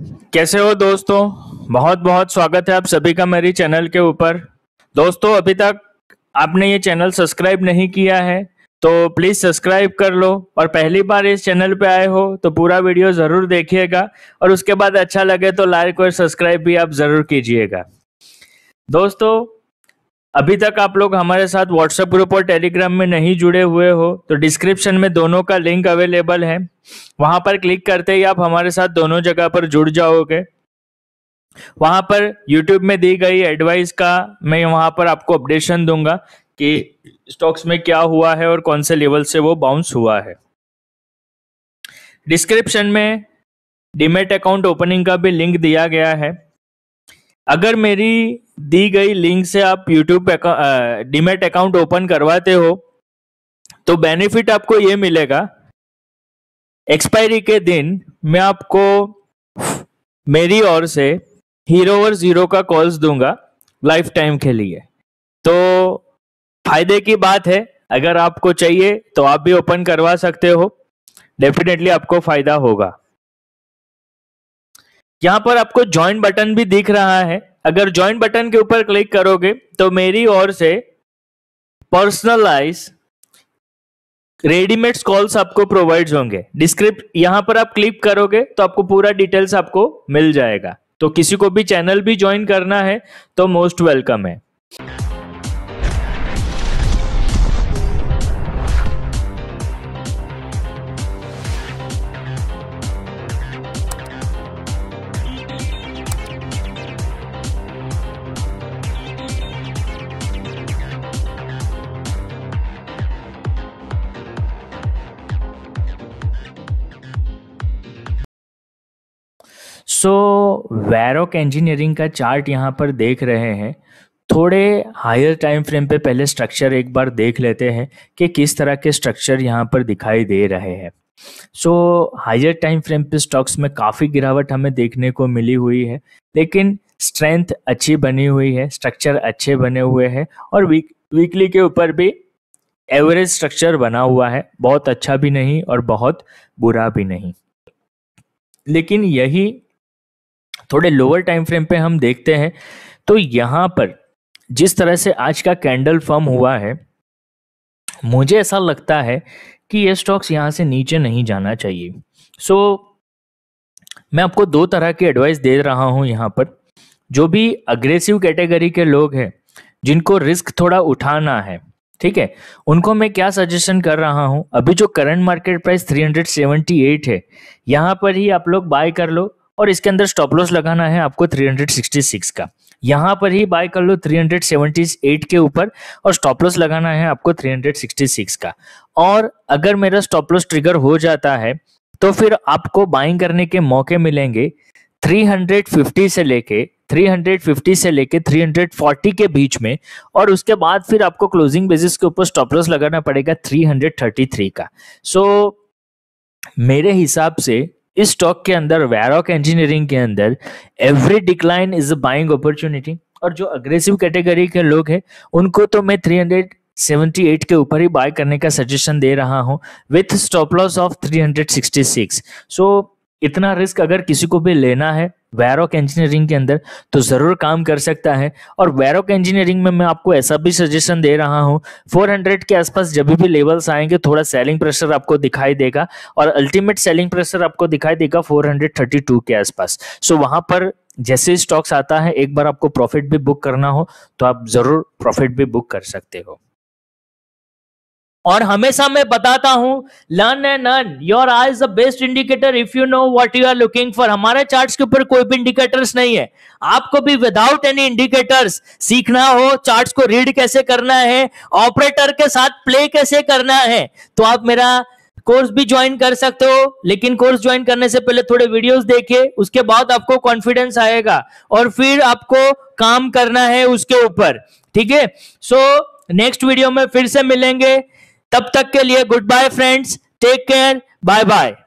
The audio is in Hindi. कैसे हो दोस्तों, बहुत बहुत स्वागत है आप सभी का मेरी चैनल के ऊपर। दोस्तों अभी तक आपने ये चैनल सब्सक्राइब नहीं किया है तो प्लीज़ सब्सक्राइब कर लो, और पहली बार इस चैनल पे आए हो तो पूरा वीडियो ज़रूर देखिएगा, और उसके बाद अच्छा लगे तो लाइक और सब्सक्राइब भी आप ज़रूर कीजिएगा। दोस्तों अभी तक आप लोग हमारे साथ व्हाट्सएप ग्रुप और टेलीग्राम में नहीं जुड़े हुए हो तो डिस्क्रिप्शन में दोनों का लिंक अवेलेबल है, वहां पर क्लिक करते ही आप हमारे साथ दोनों जगह पर जुड़ जाओगे। वहां पर यूट्यूब में दी गई एडवाइस का मैं वहां पर आपको अपडेशन दूंगा कि स्टॉक्स में क्या हुआ है और कौन से लेवल से वो बाउंस हुआ है। डिस्क्रिप्शन में डीमेट अकाउंट ओपनिंग का भी लिंक दिया गया है। अगर मेरी दी गई लिंक से आप यूट्यूब डीमेट अकाउंट ओपन करवाते हो तो बेनिफिट आपको ये मिलेगा, एक्सपायरी के दिन मैं आपको मेरी ओर से हीरो और जीरो का कॉल्स दूंगा लाइफ टाइम के लिए। तो फायदे की बात है, अगर आपको चाहिए तो आप भी ओपन करवा सकते हो, डेफिनेटली आपको फायदा होगा। यहाँ पर आपको ज्वाइन बटन भी दिख रहा है, अगर ज्वाइन बटन के ऊपर क्लिक करोगे तो मेरी ओर से पर्सनलाइज रेडीमेड कॉल्स आपको प्रोवाइड होंगे। यहाँ पर आप क्लिक करोगे तो आपको पूरा डिटेल्स आपको मिल जाएगा। तो किसी को भी चैनल भी ज्वाइन करना है तो मोस्ट वेलकम है। सो वैरोक इंजीनियरिंग का चार्ट यहाँ पर देख रहे हैं। थोड़े हायर टाइम फ्रेम पे पहले स्ट्रक्चर एक बार देख लेते हैं कि किस तरह के स्ट्रक्चर यहाँ पर दिखाई दे रहे हैं। सो हायर टाइम फ्रेम पे स्टॉक्स में काफ़ी गिरावट हमें देखने को मिली हुई है, लेकिन स्ट्रेंथ अच्छी बनी हुई है, स्ट्रक्चर अच्छे बने हुए हैं, और वीकली के ऊपर भी एवरेज स्ट्रक्चर बना हुआ है, बहुत अच्छा भी नहीं और बहुत बुरा भी नहीं। लेकिन यही थोड़े लोअर टाइम फ्रेम पे हम देखते हैं तो यहाँ पर जिस तरह से आज का कैंडल फॉर्म हुआ है, मुझे ऐसा लगता है कि ये स्टॉक्स यहाँ से नीचे नहीं जाना चाहिए। सो मैं आपको दो तरह की एडवाइस दे रहा हूँ यहाँ पर। जो भी अग्रेसिव कैटेगरी के लोग हैं, जिनको रिस्क थोड़ा उठाना है, ठीक है, उनको मैं क्या सजेशन कर रहा हूँ, अभी जो करंट मार्केट प्राइस 378 है यहाँ पर ही आप लोग बाय कर लो, और इसके अंदर स्टॉप लॉस लगाना है आपको 366 का। यहाँ पर ही बाय कर लो 378 के ऊपर, और स्टॉप लॉस लगाना है आपको 366 का। और अगर मेरा स्टॉप लॉस ट्रिगर हो जाता है तो फिर आपको बाइंग करने के मौके मिलेंगे 350 से लेके 340 के बीच में, और उसके बाद फिर आपको क्लोजिंग बेसिस के ऊपर स्टॉप लॉस लगाना पड़ेगा 333 का। सो मेरे हिसाब से इस स्टॉक के अंदर, वैरोक इंजीनियरिंग के अंदर, every decline is a buying opportunity. और जो अग्रेसिव कैटेगरी के लोग हैं उनको तो मैं 378 के ऊपर ही बाय करने का सजेशन दे रहा हूं with stop loss of 366। So इतना रिस्क अगर किसी को भी लेना है वैरोक इंजीनियरिंग के अंदर तो ज़रूर काम कर सकता है। और वैरोक इंजीनियरिंग में मैं आपको ऐसा भी सजेशन दे रहा हूँ, 400 के आसपास जब भी लेवल्स आएंगे थोड़ा सेलिंग प्रेशर आपको दिखाई देगा, और अल्टीमेट सेलिंग प्रेशर आपको दिखाई देगा 432 के आसपास। सो वहाँ पर जैसे स्टॉक्स आता है, एक बार आपको प्रॉफिट भी बुक करना हो तो आप ज़रूर प्रॉफिट भी बुक कर सकते हो। और हमेशा मैं बताता हूं, learn and earn, your eye is the best indicator if you know what you are looking for. हमारे चार्ट्स के ऊपर कोई भी इंडिकेटर्स नहीं है, आपको भी विदाउट एनी इंडिकेटर्स सीखना हो, चार्ट्स को रीड कैसे करना है, ऑपरेटर के साथ प्ले कैसे करना है, तो आप मेरा कोर्स भी ज्वाइन कर सकते हो। लेकिन कोर्स ज्वाइन करने से पहले थोड़े वीडियोस देखिए, उसके बाद आपको कॉन्फिडेंस आएगा और फिर आपको काम करना है उसके ऊपर, ठीक है। सो नेक्स्ट वीडियो में फिर से मिलेंगे, तब तक के लिए good bye friends, take care, bye bye.